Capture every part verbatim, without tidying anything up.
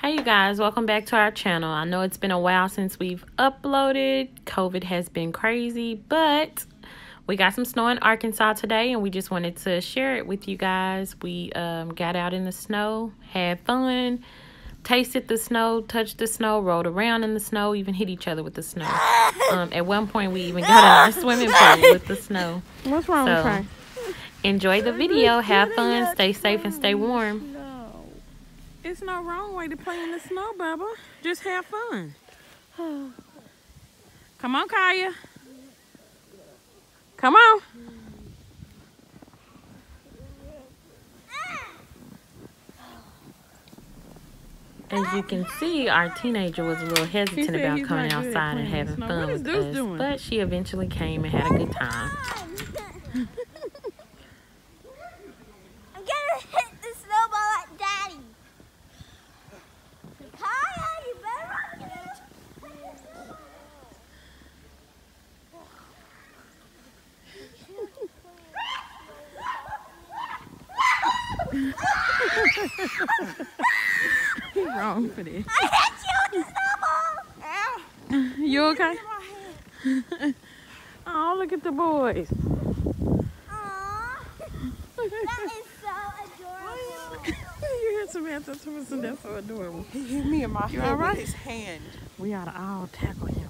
Hey you guys, welcome back to our channel. I know it's been a while since we've uploaded. COVID has been crazy, but we got some snow in Arkansas today and we just wanted to share it with you guys. We um, got out in the snow, had fun, tasted the snow, touched the snow, rolled around in the snow, even hit each other with the snow. Um, at one point we even got out of our swimming pool with the snow. What's wrong so, with her? Enjoy the video, have fun, stay safe and stay warm. It's no wrong way to play in the snow, Bubba. Just have fun. Come on, Kaya. Come on. As you can see, our teenager was a little hesitant about coming outside and having fun with us, but she eventually came and had a good time. You're wrong for this. I hit you with the snowball. You okay? Oh, look at the boys. Aw, that is so adorable. You hear Samantha Thompson? That's so adorable. He hit me in my you head all right? with his hand. We ought to all tackle him.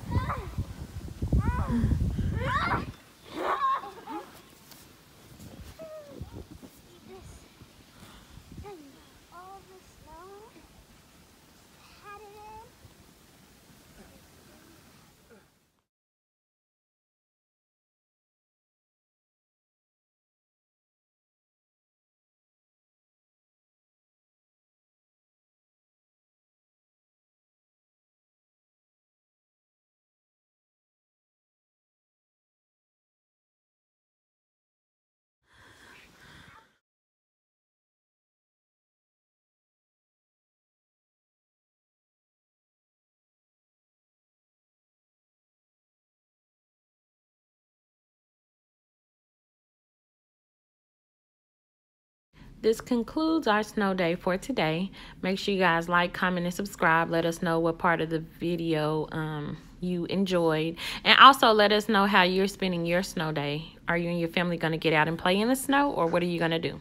This concludes our snow day for today. Make sure you guys like, comment, and subscribe. Let us know what part of the video um, you enjoyed. And also let us know how you're spending your snow day. Are you and your family going to get out and play in the snow, or what are you going to do?